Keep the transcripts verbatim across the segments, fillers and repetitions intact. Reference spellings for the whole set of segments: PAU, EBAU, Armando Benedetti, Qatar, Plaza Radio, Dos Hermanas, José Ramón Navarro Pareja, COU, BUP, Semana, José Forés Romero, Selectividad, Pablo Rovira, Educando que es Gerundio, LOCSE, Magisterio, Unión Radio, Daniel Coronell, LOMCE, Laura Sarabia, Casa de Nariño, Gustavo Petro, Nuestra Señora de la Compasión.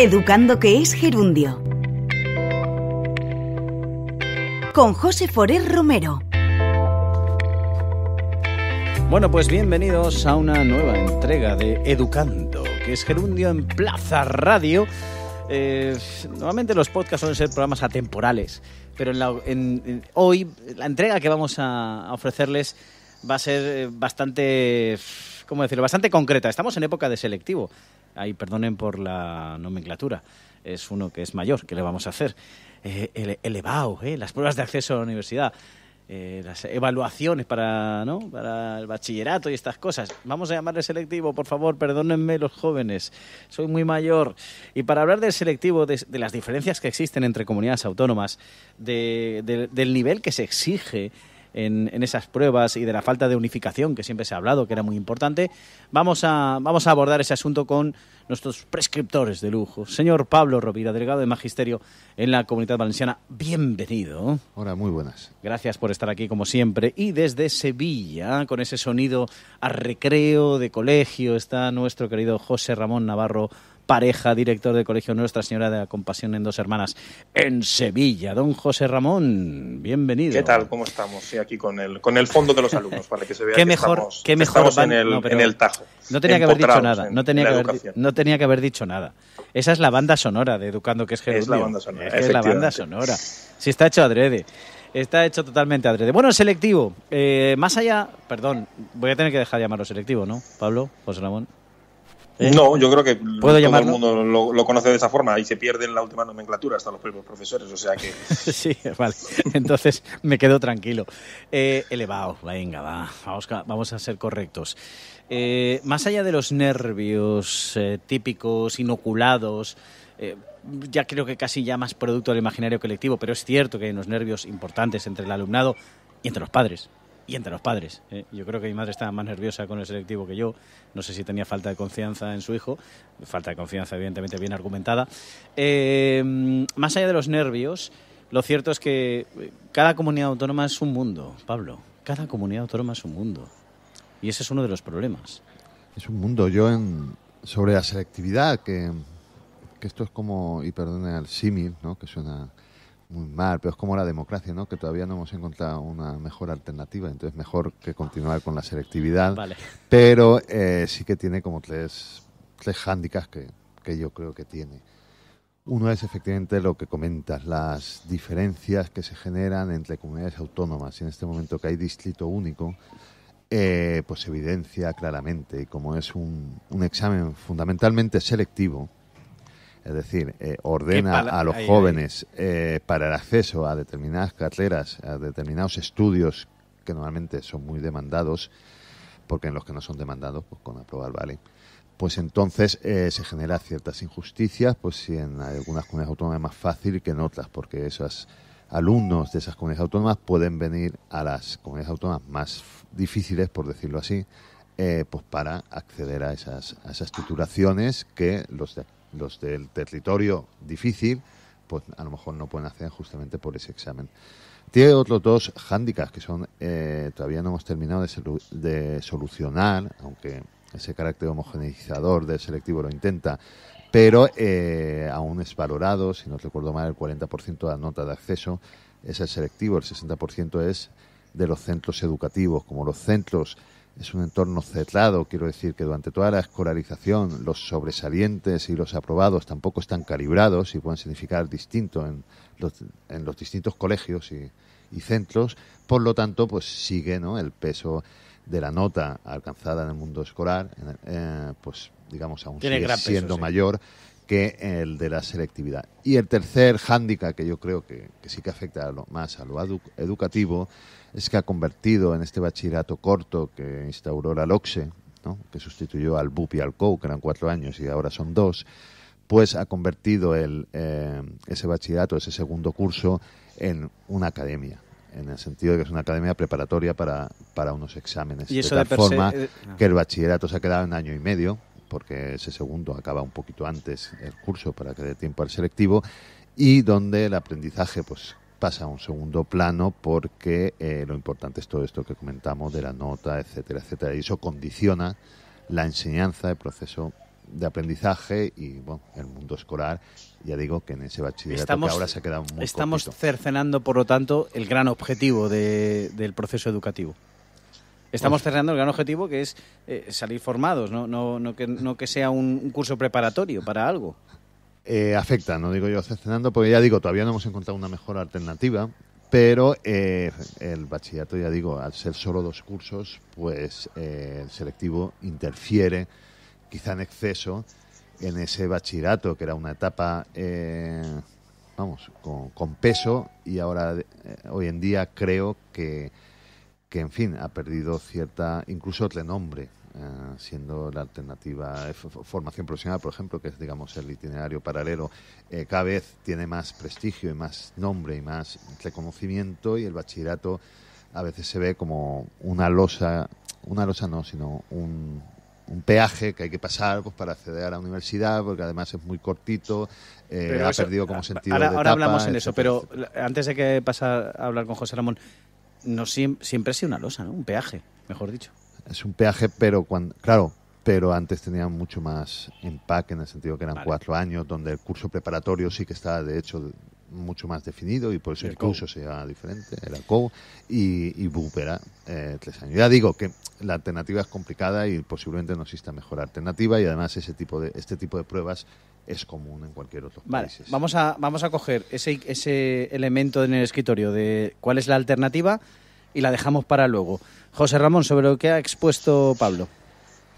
Educando que es Gerundio, con José Forés Romero. Bueno, pues bienvenidos a una nueva entrega de Educando que es Gerundio en Plaza Radio. Eh, normalmente los podcasts suelen ser programas atemporales, pero en la, en, en, hoy la entrega que vamos a, a ofrecerles va a ser bastante, ¿cómo decirlo?, bastante concreta. Estamos en época de selectivo. Ahí, perdonen por la nomenclatura, es uno que es mayor, ¿qué le vamos a hacer? Eh, el, el EBAU, eh, las pruebas de acceso a la universidad, eh, las evaluaciones para, ¿no?, para el bachillerato y estas cosas. Vamos a llamarle selectivo, por favor, perdónenme los jóvenes, soy muy mayor. Y para hablar del selectivo, de, de las diferencias que existen entre comunidades autónomas, de, de, del nivel que se exige En, en esas pruebas y de la falta de unificación que siempre se ha hablado, que era muy importante, vamos a, vamos a abordar ese asunto con nuestros prescriptores de lujo. Señor Pablo Rovira, delegado de Magisterio en la Comunidad Valenciana, bienvenido. Hola, muy buenas. Gracias por estar aquí como siempre. Y desde Sevilla, con ese sonido a recreo de colegio, está nuestro querido José Ramón Navarro Pareja, director del Colegio Nuestra Señora de la Compasión en Dos Hermanas, en Sevilla. Don José Ramón, bienvenido. ¿Qué tal? ¿Cómo estamos? Sí, aquí con el con el fondo de los alumnos, para que se vea qué que mejor, estamos, qué mejor estamos van, en, el, no, en el tajo. No tenía que haber dicho nada. No tenía, que haber, no tenía que haber dicho nada. Esa es la banda sonora de Educando que es Gerundio. Es la banda sonora, es la banda sonora. Sí, está hecho adrede. Está hecho totalmente adrede. Bueno, selectivo. Eh, más allá... Perdón, voy a tener que dejar de llamarlo selectivo, ¿no, Pablo, José Ramón? ¿Eh? No, yo creo que todo llamarlo? El mundo lo, lo conoce de esa forma y se pierde en la última nomenclatura hasta los propios profesores, o sea que... Sí, vale, entonces me quedo tranquilo. Eh, elevado, venga, va, vamos, vamos a ser correctos. Eh, más allá de los nervios eh, típicos, inoculados, eh, ya creo que casi ya más producto del imaginario colectivo, pero es cierto que hay unos nervios importantes entre el alumnado y entre los padres. Y entre los padres. ¿eh? Yo creo que mi madre estaba más nerviosa con el selectivo que yo. No sé si tenía falta de confianza en su hijo. Falta de confianza, evidentemente, bien argumentada. Eh, más allá de los nervios, lo cierto es que cada comunidad autónoma es un mundo, Pablo. Cada comunidad autónoma es un mundo. Y ese es uno de los problemas. Es un mundo. Yo, en, sobre la selectividad, que, que esto es como, y perdone al símil, ¿no?, que suena... muy mal, pero es como la democracia, ¿no?, que todavía no hemos encontrado una mejor alternativa, entonces mejor que continuar con la selectividad, vale. Pero eh, sí que tiene como tres, tres hándicaps que, que yo creo que tiene. Uno es efectivamente lo que comentas, las diferencias que se generan entre comunidades autónomas, y en este momento que hay distrito único, eh, pues evidencia claramente, y como es un, un examen fundamentalmente selectivo, es decir, eh, ordena a los ahí, jóvenes ahí. Eh, para el acceso a determinadas carreras, a determinados estudios que normalmente son muy demandados, porque en los que no son demandados, pues con aprobar vale. Pues entonces eh, se generan ciertas injusticias, pues si en algunas comunidades autónomas es más fácil que en otras, porque esos alumnos de esas comunidades autónomas pueden venir a las comunidades autónomas más difíciles, por decirlo así, eh, pues para acceder a esas, a esas titulaciones que los de aquí, los del territorio difícil, pues a lo mejor no pueden hacer justamente por ese examen. Tiene otros dos hándicaps que son, eh, todavía no hemos terminado de, solu de solucionar, aunque ese carácter homogeneizador del selectivo lo intenta, pero eh, aún es valorado, si no recuerdo mal, el cuarenta por ciento de la nota de acceso es el selectivo, el sesenta por ciento es de los centros educativos. Como los centros es un entorno cerrado, quiero decir que durante toda la escolarización los sobresalientes y los aprobados tampoco están calibrados y pueden significar distinto en los, en los distintos colegios y, y centros. Por lo tanto, pues sigue, ¿no?, el peso de la nota alcanzada en el mundo escolar, eh, pues digamos aún tiene sigue gran peso, siendo sí. mayor que el de la selectividad. Y el tercer hándicap, que yo creo que, que sí que afecta a lo, más a lo edu educativo, es que ha convertido en este bachillerato corto que instauró la LOCSE, ¿no?, que sustituyó al B U P y al C O U, que eran cuatro años y ahora son dos, pues ha convertido el, eh, ese bachillerato, ese segundo curso, en una academia, en el sentido de que es una academia preparatoria para, para unos exámenes. Y eso de tal forma eh, no. que el bachillerato se ha quedado en año y medio, porque ese segundo acaba un poquito antes el curso para que dé tiempo al selectivo, y donde el aprendizaje pues pasa a un segundo plano porque eh, lo importante es todo esto que comentamos de la nota, etcétera, etcétera, y eso condiciona la enseñanza, el proceso de aprendizaje y bueno, el mundo escolar, ya digo que en ese bachillerato estamos, que ahora se ha quedado muy Estamos cortito. cercenando, por lo tanto, el gran objetivo de, del proceso educativo. Estamos cerrando el gran objetivo, que es eh, salir formados, no, no, no, que, no que sea un, un curso preparatorio para algo. Eh, afecta, no digo yo cercenando, porque ya digo, todavía no hemos encontrado una mejor alternativa, pero eh, el bachillerato, ya digo, al ser solo dos cursos, pues eh, el selectivo interfiere, quizá en exceso, en ese bachillerato, que era una etapa... Eh, vamos, con, con peso, y ahora, eh, hoy en día, creo que... que, en fin, ha perdido cierta, incluso renombre, eh, siendo la alternativa formación profesional, por ejemplo, que es, digamos, el itinerario paralelo, eh, cada vez tiene más prestigio y más nombre y más reconocimiento, y el bachillerato a veces se ve como una losa, una losa no, sino un, un peaje que hay que pasar pues para acceder a la universidad, porque además es muy cortito, eh, ha eso, perdido como sentido ahora, de etapa, ahora hablamos en etcétera, eso, pero etcétera. Antes de que pasar a hablar con José Ramón, No, siempre ha sido una losa, ¿no? Un peaje, mejor dicho. Es un peaje, pero cuando, claro, pero antes tenía mucho más empaque, en el sentido que eran vale. cuatro años, donde el curso preparatorio sí que estaba, de hecho, mucho más definido, y por eso el, el curso se llamaba diferente, era C O U, y, y B U P era eh, tres años. Ya digo que la alternativa es complicada y posiblemente no exista mejor alternativa, y además ese tipo de este tipo de pruebas es común en cualquier otro vale, país. Vamos a, vamos a coger ese, ese elemento en el escritorio de cuál es la alternativa y la dejamos para luego. José Ramón, sobre lo que ha expuesto Pablo.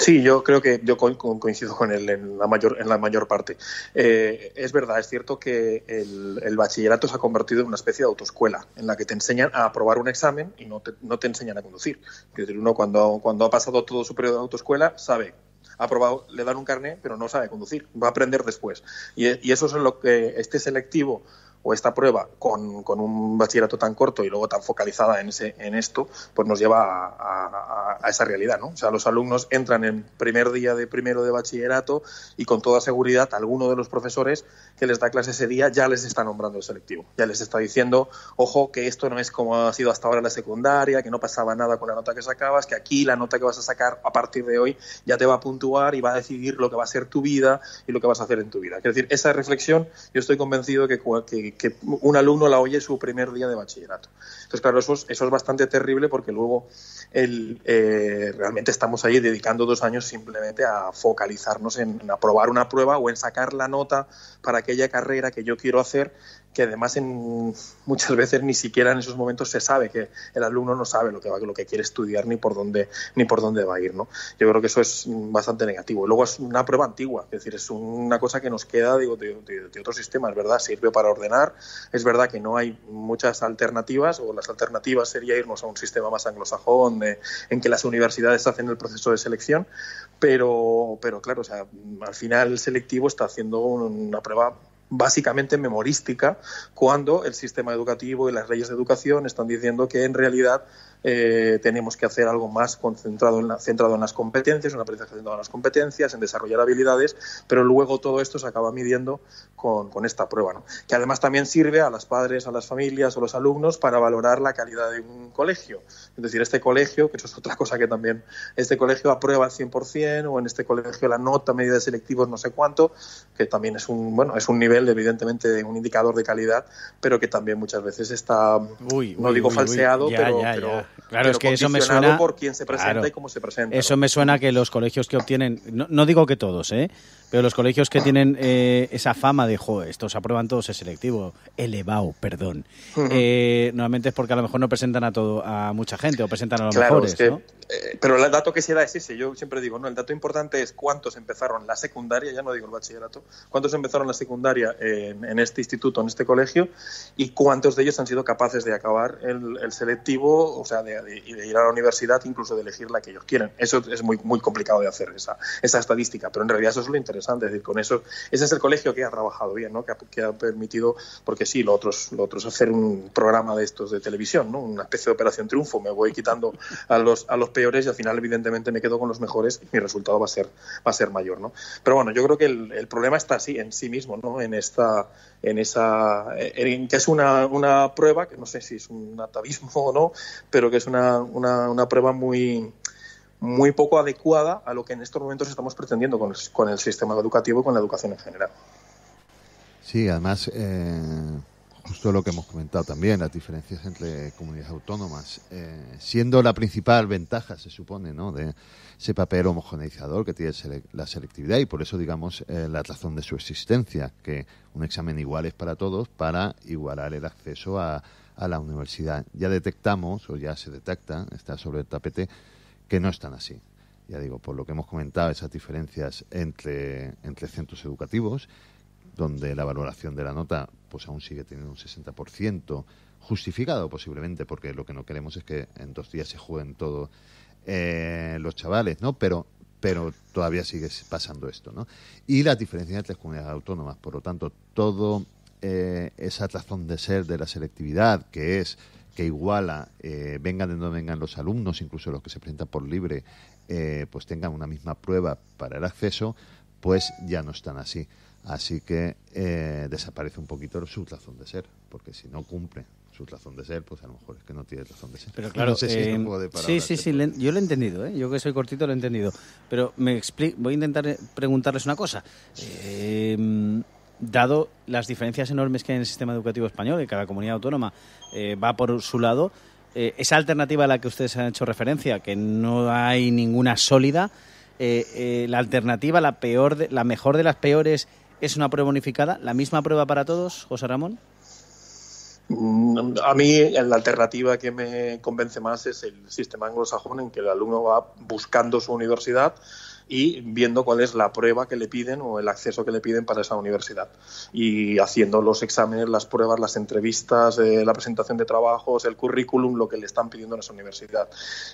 Sí, yo creo que yo coincido con él en la mayor, en la mayor parte. Eh, es verdad, es cierto que el, el bachillerato se ha convertido en una especie de autoescuela en la que te enseñan a aprobar un examen y no te, no te enseñan a conducir. Uno cuando, cuando ha pasado todo su periodo de autoescuela sabe... ha probado, le dan un carné, pero no sabe conducir, va a aprender después. Y, y eso es lo que este selectivo o esta prueba, con, con un bachillerato tan corto y luego tan focalizada en, ese, en esto, pues nos lleva a, a, a esa realidad, ¿no? O sea, los alumnos entran en primer día de primero de bachillerato y con toda seguridad alguno de los profesores que les da clase ese día ya les está nombrando el selectivo, ya les está diciendo, ojo, que esto no es como ha sido hasta ahora la secundaria, que no pasaba nada con la nota que sacabas, que aquí la nota que vas a sacar a partir de hoy ya te va a puntuar y va a decidir lo que va a ser tu vida y lo que vas a hacer en tu vida. Es decir, esa reflexión yo estoy convencido que, que que un alumno la oye su primer día de bachillerato. Entonces, claro, eso es, eso es bastante terrible porque luego el, eh, realmente estamos ahí dedicando dos años simplemente a focalizarnos en, en aprobar una prueba o en sacar la nota para aquella carrera que yo quiero hacer, que además en, muchas veces ni siquiera en esos momentos se sabe, que el alumno no sabe lo que va, lo que quiere estudiar ni por dónde ni por dónde va a ir, ¿no? Yo creo que eso es bastante negativo. Y luego es una prueba antigua, es decir, es una cosa que nos queda digo, de, de, de otros sistemas, ¿verdad? Sirve para ordenar. Es verdad que no hay muchas alternativas, o las alternativas sería irnos a un sistema más anglosajón de, en que las universidades hacen el proceso de selección, pero, pero claro, o sea, al final el selectivo está haciendo una prueba básicamente memorística, cuando el sistema educativo y las leyes de educación están diciendo que en realidad eh, tenemos que hacer algo más concentrado en la, centrado en las competencias, un aprendizaje centrado en las competencias, en desarrollar habilidades, pero luego todo esto se acaba midiendo con, con esta prueba, ¿no? Que además también sirve a los padres, a las familias o los alumnos para valorar la calidad de un colegio. Es decir, este colegio, que eso es otra cosa que también, este colegio aprueba al cien por cien, o en este colegio la nota media de selectivos no sé cuánto, que también es un, bueno, es un nivel evidentemente un indicador de calidad, pero que también muchas veces está, uy, no uy, digo uy, falseado, uy. Ya, pero, ya, ya. pero, claro, pero es que eso me suena, por quién se presenta claro, y cómo se presenta. Eso ¿no? me suena que los colegios que obtienen, no, no digo que todos, ¿eh? pero los colegios que tienen eh, esa fama de, jo, estos aprueban todos el selectivo, el EBAU, perdón, uh-huh. eh, normalmente es porque a lo mejor no presentan a todo a mucha gente o presentan a los claro, mejores. Es que, ¿no? eh, pero el dato que se da es ese, yo siempre digo, no, el dato importante es cuántos empezaron la secundaria, ya no digo el bachillerato, cuántos empezaron la secundaria en, en este instituto, en este colegio, y cuántos de ellos han sido capaces de acabar el, el selectivo, o sea, de, de, de ir a la universidad, incluso de elegir la que ellos quieren. Eso es muy, muy complicado de hacer, esa, esa estadística, pero en realidad eso es lo interesante. Interesante, es decir, con eso, ese es el colegio que ha trabajado bien, ¿no? que, ha, que ha permitido, porque sí, lo otro, es, lo otro es hacer un programa de estos de televisión, ¿no? Una especie de operación triunfo, me voy quitando a los, a los peores y al final evidentemente me quedo con los mejores y mi resultado va a ser, va a ser mayor, ¿no? Pero bueno, yo creo que el, el problema está así en sí mismo, ¿no? En esta, en esa, en que es una, una prueba, que no sé si es un atavismo o no, pero que es una, una, una prueba muy... muy poco adecuada a lo que en estos momentos estamos pretendiendo con el, con el sistema educativo y con la educación en general. Sí, además, eh, justo lo que hemos comentado también, las diferencias entre comunidades autónomas, eh, siendo la principal ventaja, se supone, ¿no?, de ese papel homogeneizador que tiene la selectividad y por eso, digamos, eh, la razón de su existencia, que un examen igual es para todos para igualar el acceso a, a la universidad. Ya detectamos, o ya se detecta, está sobre el tapete, que no están así. Ya digo, por lo que hemos comentado, esas diferencias entre, entre centros educativos, donde la valoración de la nota pues aún sigue teniendo un sesenta por ciento, justificado posiblemente, porque lo que no queremos es que en dos días se jueguen todos eh, los chavales, ¿no? Pero, pero todavía sigue pasando esto, ¿no? Y las diferencias entre las comunidades autónomas. Por lo tanto, todo eh, esa razón de ser de la selectividad, que es que iguala, eh, vengan de donde vengan los alumnos, incluso los que se presentan por libre, eh, pues tengan una misma prueba para el acceso, pues ya no están así. Así que eh, desaparece un poquito su razón de ser, porque si no cumple su razón de ser, pues a lo mejor es que no tiene razón de ser. Pero claro, no sé si eh, es un juego de palabras. Sí, sí, sí, le, yo lo he entendido, ¿eh? Yo que soy cortito lo he entendido. Pero me expli- voy a intentar preguntarles una cosa. Eh, dado las diferencias enormes que hay en el sistema educativo español y cada comunidad autónoma eh, va por su lado, eh, esa alternativa a la que ustedes han hecho referencia, que no hay ninguna sólida, eh, eh, la alternativa, la peor, de, la mejor de las peores, ¿es una prueba unificada? ¿La misma prueba para todos, José Ramón? A mí la alternativa que me convence más es el sistema anglosajón, en que el alumno va buscando su universidad y viendo cuál es la prueba que le piden o el acceso que le piden para esa universidad. Y haciendo los exámenes, las pruebas, las entrevistas, eh, la presentación de trabajos, el currículum, lo que le están pidiendo en esa universidad.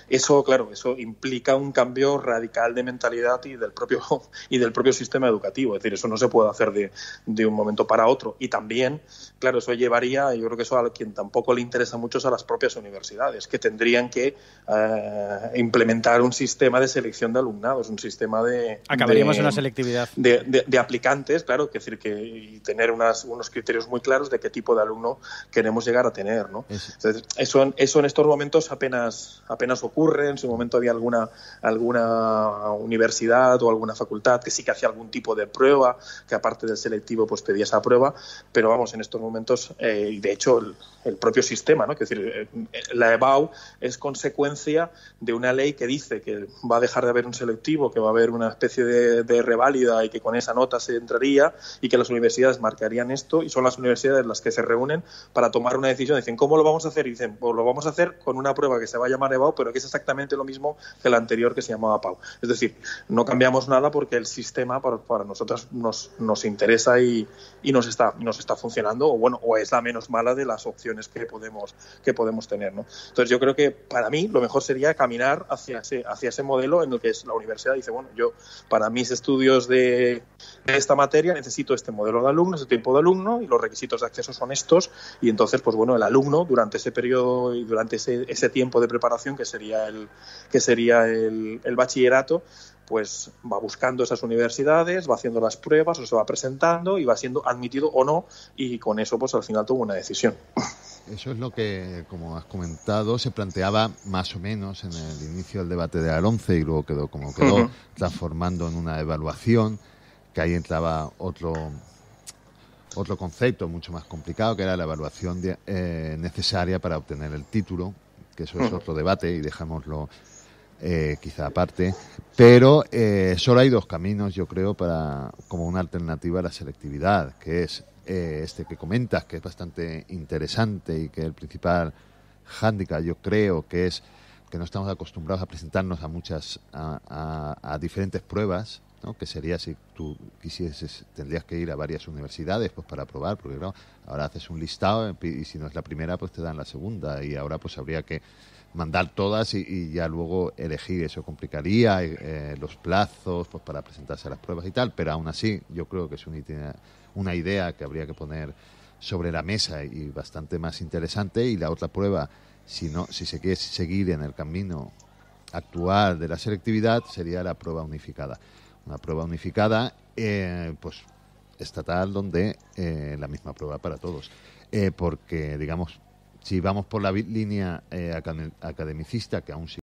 Eso, claro, eso implica un cambio radical de mentalidad y del propio, y del propio sistema educativo. Es decir, eso no se puede hacer de, de un momento para otro. Y también, claro, eso llevaría, yo creo que eso a quien tampoco le interesa mucho es a las propias universidades, que tendrían que eh, implementar un sistema de selección de alumnados, un sistema De, acabaríamos de, una selectividad de, de, de aplicantes, claro, que decir que y tener unas, unos criterios muy claros de qué tipo de alumno queremos llegar a tener, ¿no? Es. Entonces, eso, eso en estos momentos apenas, apenas ocurre. En su momento había alguna, alguna universidad o alguna facultad que sí que hacía algún tipo de prueba, que aparte del selectivo pues pedía esa prueba, pero vamos, en estos momentos eh, y de hecho el, el propio sistema, ¿no? Que decir, la E B A U es consecuencia de una ley que dice que va a dejar de haber un selectivo, que va a haber una especie de, de reválida y que con esa nota se entraría y que las universidades marcarían esto, y son las universidades las que se reúnen para tomar una decisión. Dicen, ¿cómo lo vamos a hacer? Y dicen, pues lo vamos a hacer con una prueba que se va a llamar E B A U, pero que es exactamente lo mismo que la anterior que se llamaba P A U. Es decir, no cambiamos nada porque el sistema para, para nosotros nos, nos interesa y, y nos está nos está funcionando, o bueno, o es la menos mala de las opciones que podemos que podemos tener, ¿no? Entonces yo creo que para mí lo mejor sería caminar hacia ese, hacia ese modelo en el que es la universidad dice, bueno, yo para mis estudios de, de esta materia necesito este modelo de alumno, este tipo de alumno, y los requisitos de acceso son estos, y entonces, pues bueno, el alumno durante ese periodo y durante ese, ese tiempo de preparación que sería el, que sería el, el bachillerato, pues va buscando esas universidades, va haciendo las pruebas, o se va presentando y va siendo admitido o no, y con eso pues al final tuvo una decisión. Eso es lo que, como has comentado, se planteaba más o menos en el inicio del debate de la LOMCE y luego quedó como quedó, uh-huh. transformando en una evaluación, que ahí entraba otro, otro concepto mucho más complicado, que era la evaluación de, eh, necesaria para obtener el título, que eso es uh-huh. otro debate y dejámoslo eh, quizá aparte. Pero eh, solo hay dos caminos, yo creo, para como una alternativa a la selectividad, que es Eh, este que comentas, que es bastante interesante y que el principal hándicap, yo creo, que es que no estamos acostumbrados a presentarnos a muchas a, a, a diferentes pruebas, ¿no? Que sería si tú quisieses, tendrías que ir a varias universidades pues para probar, porque claro, ahora haces un listado y si no es la primera pues te dan la segunda, y ahora pues habría que mandar todas y, y ya luego elegir. Eso complicaría eh, los plazos pues para presentarse a las pruebas y tal, pero aún así yo creo que es un itinerario, una idea que habría que poner sobre la mesa y bastante más interesante. Y la otra prueba, si no, si se quiere seguir en el camino actual de la selectividad, sería la prueba unificada. Una prueba unificada eh, pues estatal, donde eh, la misma prueba para todos. Eh, porque, digamos, si vamos por la línea eh, academicista, que aún sigue